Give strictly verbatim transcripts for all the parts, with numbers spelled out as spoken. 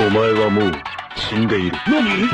お前はもう死んでいる。何？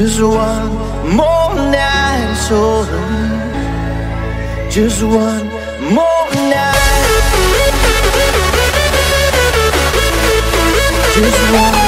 Just one more night, so just one more night. Just one.